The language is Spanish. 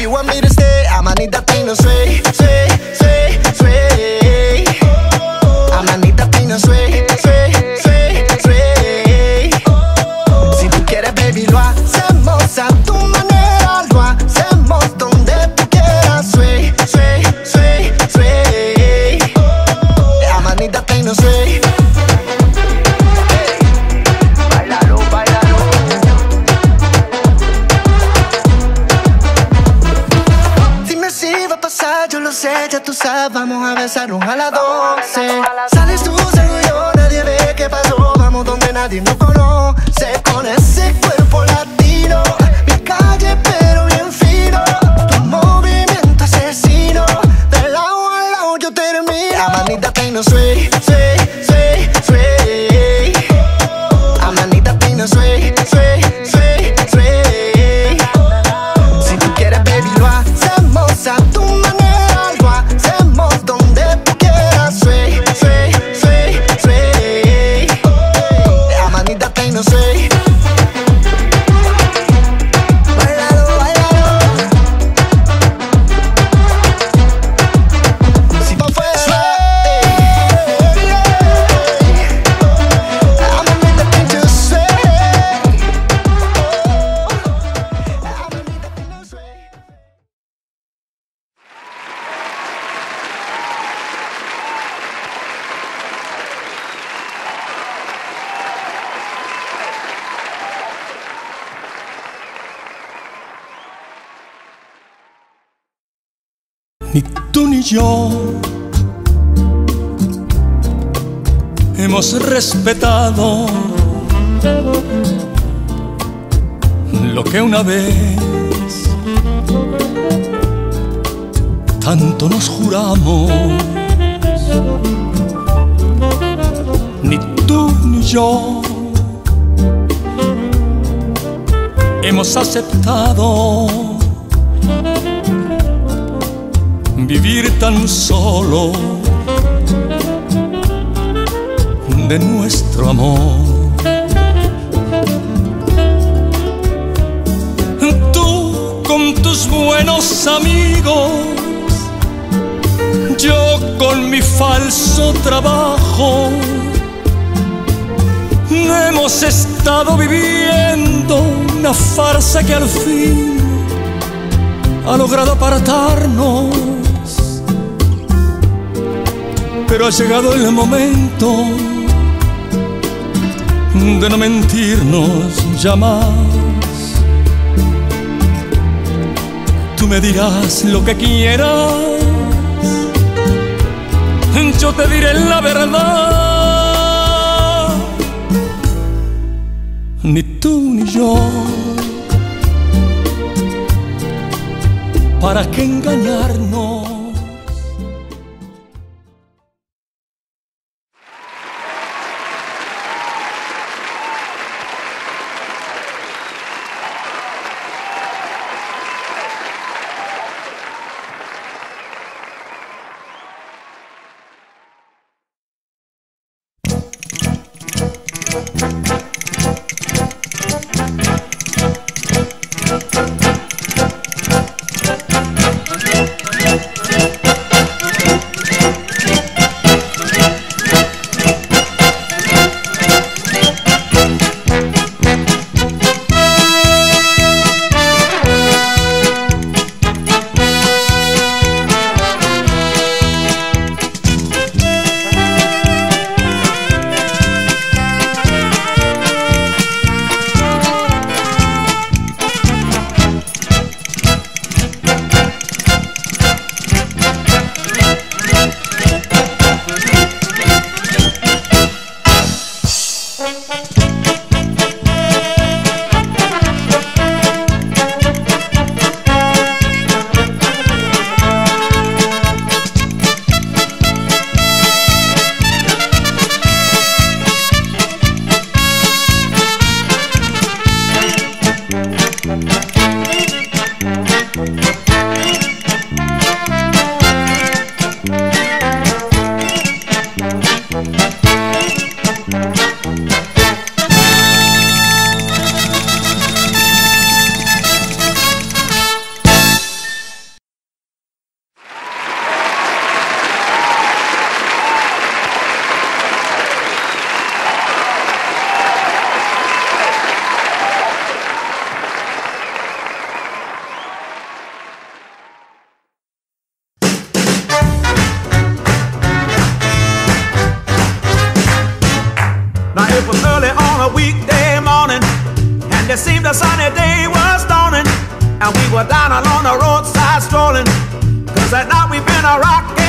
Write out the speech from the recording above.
If you want me to stay, I'ma need that thing to sway, sway, sway, sway. I'ma need that thing to sway, sway, sway, sway. Si tú quieres, baby, lo hacemos a tu manera, lo hacemos donde tú quieras. Sway, sway, sway, sway. I'ma need that thing to sway. Yo lo sé, ya tú sabes, vamos a besarnos a las 12. Sales tú, salgo yo, nadie ve qué pasó. Vamos donde nadie nos conoce. Con ese cuerpo latino, mi calle pero bien fino. Tu movimiento asesino, de lado a lado yo termino. I'ma need that thing to sway, sway, sway, sway. I'ma need that thing to sway, sway, sway, sway. Si tú quieres, baby, lo hacemos a tu manera. Ni tú ni yo hemos respetado lo que una vez tanto nos juramos. Ni tú ni yo hemos aceptado vivir tan solo de nuestro amor. Tú con tus buenos amigos, yo con mi falso trabajo, hemos estado viviendo una farsa que al fin ha logrado apartarnos. Pero ha llegado el momento de no mentirnos ya más. Tú me dirás lo que quieras, yo te diré la verdad. Ni tú ni yo, ¿para qué engañarnos? a weekday morning, and it seemed a sunny day was dawning, and we were down along the roadside strolling, 'cause at night we've been a rockin'.